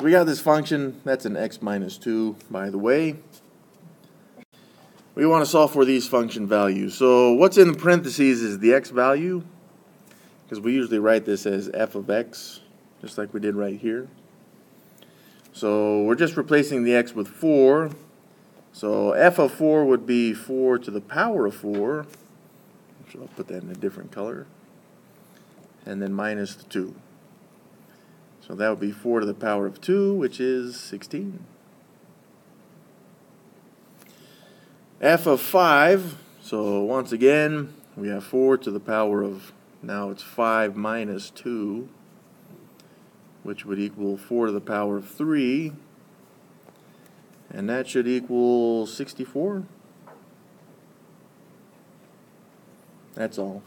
So we got this function, that's an x minus 2, by the way. We want to solve for these function values. So what's in the parentheses is the x value, because we usually write this as f of x, just like we did right here. So we're just replacing the x with 4. So f of 4 would be 4 to the power of 4. So I'll put that in a different color. And then minus the 2. So that would be 4 to the power of 2, which is 16. F of 5, so once again, we have 4 to the power of, now it's 5 minus 2, which would equal 4 to the power of 3. And that should equal 64. That's all.